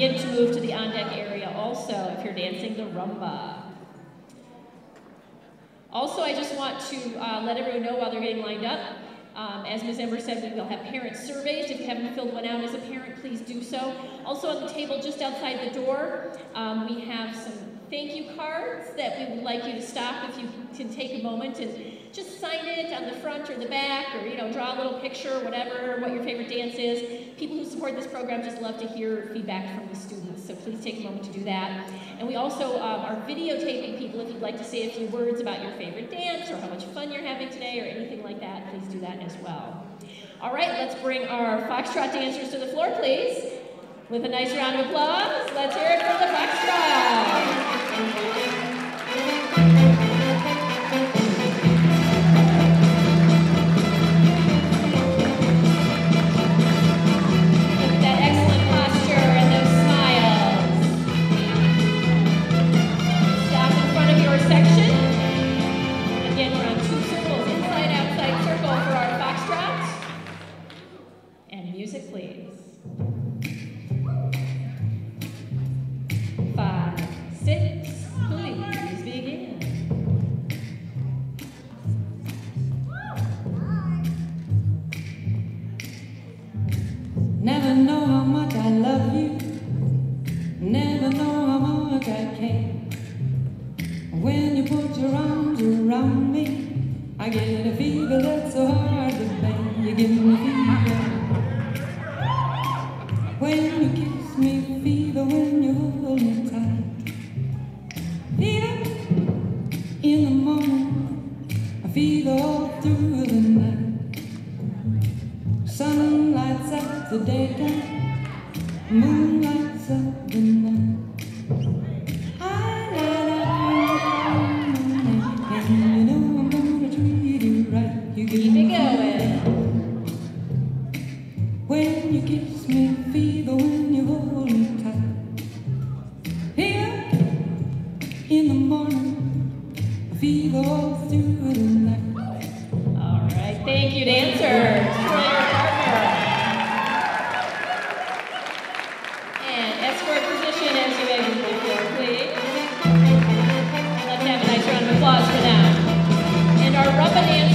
begin to move to the on-deck area also if you're dancing the rumba. Also, I just want to let everyone know while they're getting lined up, as Ms. Ember said, we will have parent surveys. If you haven't filled one out as a parent, please do so. Also on the table just outside the door, we have some thank you cards that we would like you to stop if you can take a moment and just sign it on the front or the back, or draw a little picture, whatever, what your favorite dance is. People who support this program just love to hear feedback from the students, so please take a moment to do that. And we also are videotaping people if you'd like to say a few words about your favorite dance or how much fun you're having today or anything like that, please do that as well. All right, let's bring our Foxtrot dancers to the floor, please. With a nice round of applause, let's hear it for the Foxtrot. Let's have a nice round of applause for them. And our rumba dancers